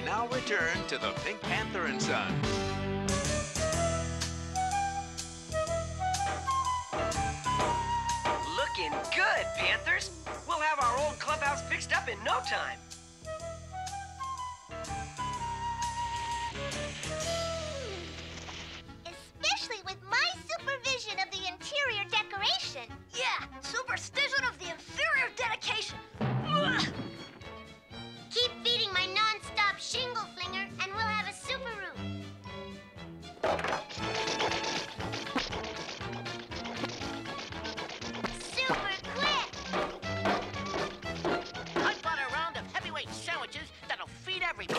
We now return to the Pink Panther and Sons. Looking good, Panthers. We'll have our old clubhouse fixed up in no time. Especially with my supervision of the interior decoration. Yeah, superstition of the inferior dedication. Keep feeding my non-stop shingle flinger, and we'll have a super room. Super quick! I bought a round of heavyweight sandwiches that'll feed everybody.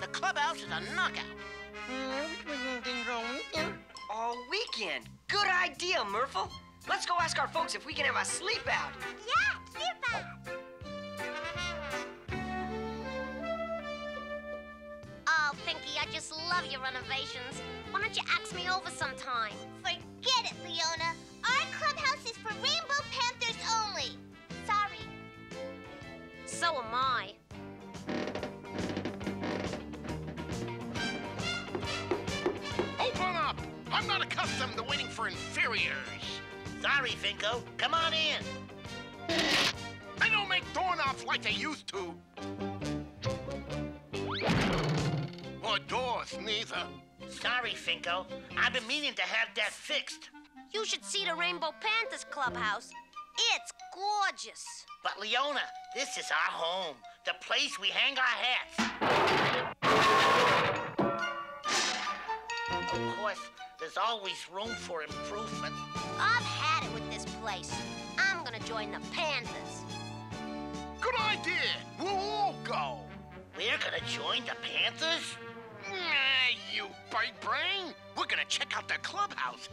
The clubhouse is a knockout. All weekend. Good idea, Murphle. Let's go ask our folks if we can have a sleep out. Yeah, sleep out. Oh, Pinky, I just love your renovations. Why don't you ask me over sometime? Forget it, Leona. Our clubhouse is for Rainbow Panthers only. Sorry. So am I. Open up! I'm not accustomed to waiting for inferiors. Sorry, Finko. Come on in. They don't make doorknobs like they used to. Or doors, neither. Sorry, Finko. I've been meaning to have that fixed. You should see the Rainbow Panthers clubhouse. It's gorgeous. But, Leona, this is our home. The place we hang our hats. Of course, there's always room for improvement. I've had it with this place. I'm gonna join the Panthers. Good idea! We'll all go! We're gonna join the Panthers? Nah, you big brain! We're gonna check out the clubhouse.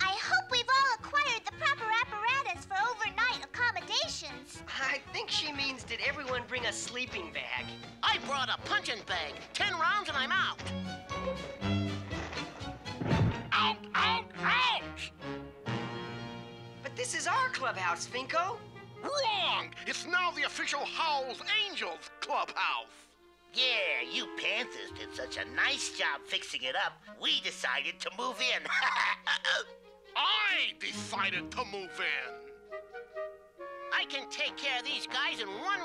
I hope we've all acquired the proper apparatus for overnight accommodations. I think she means did everyone bring a sleeping bag? I brought a punching bag. 10 rounds and I'm out. Out, out, out! But this is our clubhouse, Finko. Wrong! It's now the official Howl's Angels clubhouse. Yeah, you Panthers did such a nice job fixing it up, we decided to move in. I decided to move in. I can take care of these guys in one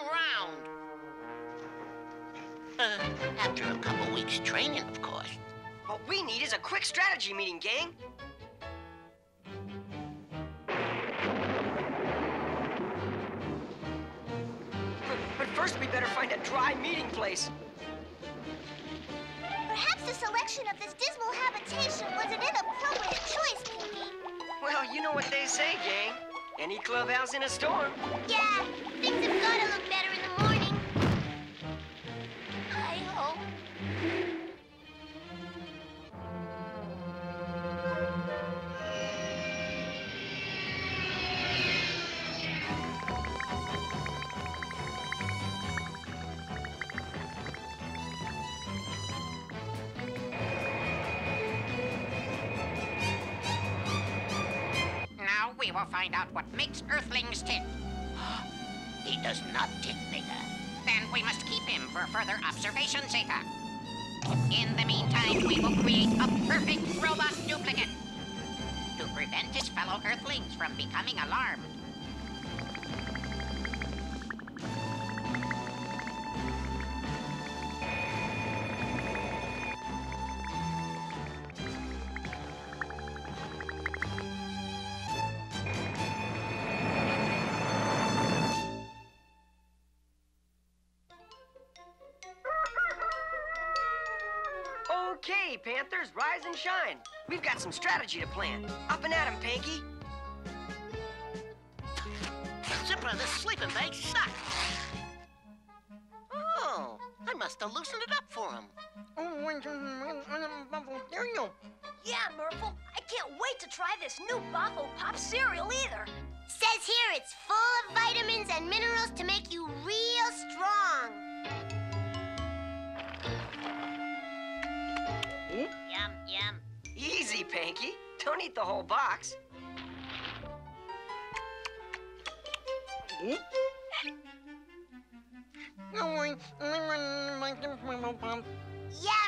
round. After a couple weeks training, of course. What we need is a quick strategy meeting, gang. But first, we better find a dry meeting place. Perhaps the selection of this dismal habitation was an inappropriate choice, Pinky. Well, you know what they say, gang. Any clubhouse in a storm. Yeah, things have got to look better in the morning. I hope. We will find out what makes Earthlings tick. He does not tick, Zeta. Then we must keep him for further observation, Zeta. In the meantime, we will create a perfect robot duplicate to prevent his fellow Earthlings from becoming alarmed. Okay, Panthers, rise and shine. We've got some strategy to plan. Up and at 'em, Panky. Zipper, this sleeping bag sucks. Oh, I must have loosened it up for him. Yeah, Murphle, I can't wait to try this new Baffle Pop cereal either. Says here it's full of vitamins and minerals to make you real strong. Don't eat the whole box. Yeah,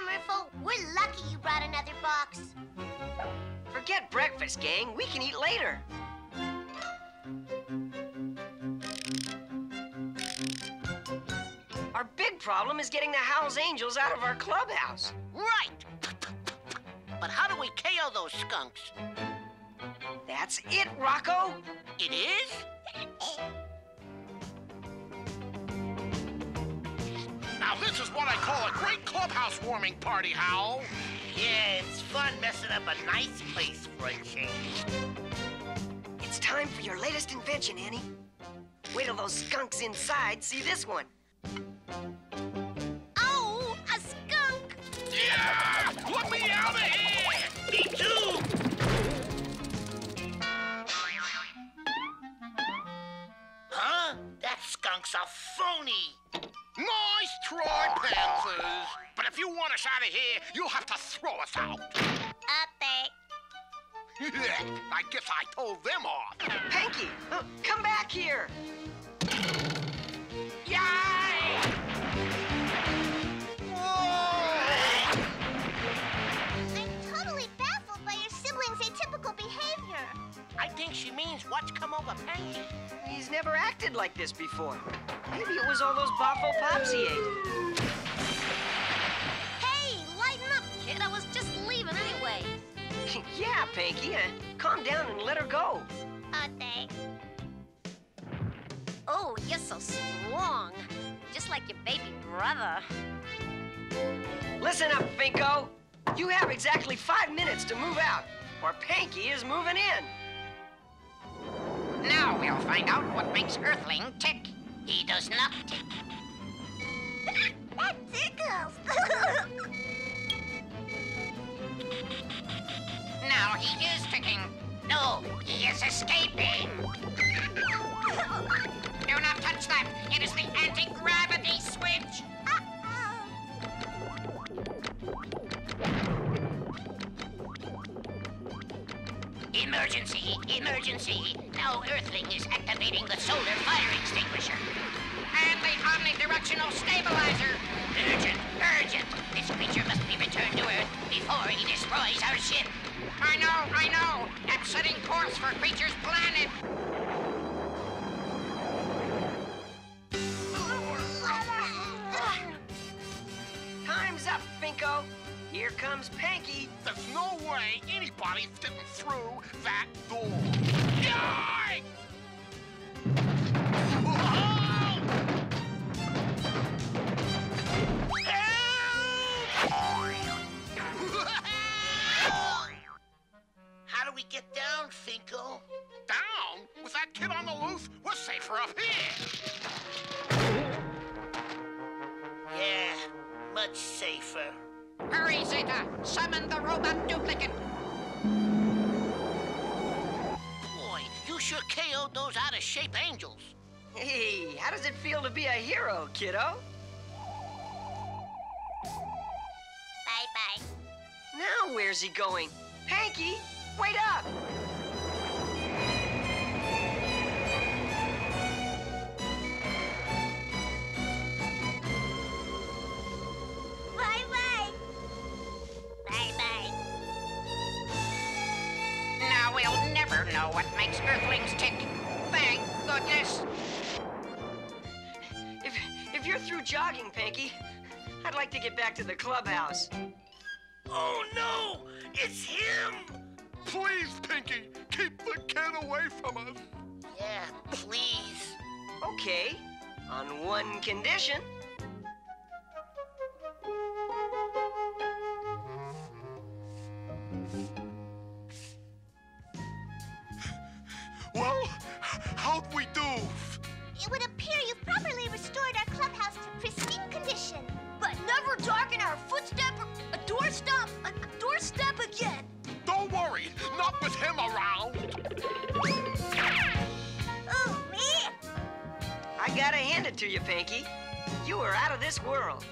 Murpho, we're lucky you brought another box. Forget breakfast, gang. We can eat later. Our big problem is getting the Howl's Angels out of our clubhouse. Right. But how do we KO those skunks? That's it, Rocco. It is? Now this is what I call a great clubhouse warming party, Howl. Yeah, it's fun messing up a nice place for a change. It's time for your latest invention, Annie. Wait till those skunks inside see this one. Oh, a skunk! Yeah! Let me out of here! Me too! Huh? That skunk's a phony! Nice try, Panthers! But if you want us out of here, you'll have to throw us out. I guess I told them off. Panky, come back here! Yeah! I think she means what's come over Panky. He's never acted like this before. Maybe it was all those Baffle Pops he ate. Hey, lighten up, kid. I was just leaving anyway. Yeah, Panky. Calm down and let her go. Thanks. Oh, you're so strong. Just like your baby brother. Listen up, Finko. You have exactly 5 minutes to move out, or Panky is moving in. Now we'll find out what makes Earthling tick. He does not tick. That tickles. Now he is ticking. No, he is escaping. Do not touch that. It is the anti-gravity switch. Emergency! Emergency! Now Earthling is activating the solar fire extinguisher. And the omnidirectional stabilizer! Urgent! Urgent! This creature must be returned to Earth before he destroys our ship. I know! I'm setting course for Creature's planet! Time's up, Finko! Here comes Panky. There's no way anybody's fitting through that door. Yay! How do we get down, Finko? Down? With that kid on the loose, we're safer up here. Yeah, much safer. Hurry, Zeta! Summon the robot duplicate! Boy, you sure KO'd those out-of-shape angels. Hey, how does it feel to be a hero, kiddo? Bye-bye. Now where's he going? Panky, wait up! Know what makes Earthlings tick. Thank goodness. If you're through jogging, Panky, I'd like to get back to the clubhouse. Oh, no! It's him! Please, Pinky, keep the kid away from us. Yeah, please. Okay, on one condition. Well, how'd we do? It would appear you've properly restored our clubhouse to pristine condition. But never darken our footstep or a doorstep again. Don't worry, not with him around. Ooh, me? I gotta hand it to you, Panky. You are out of this world.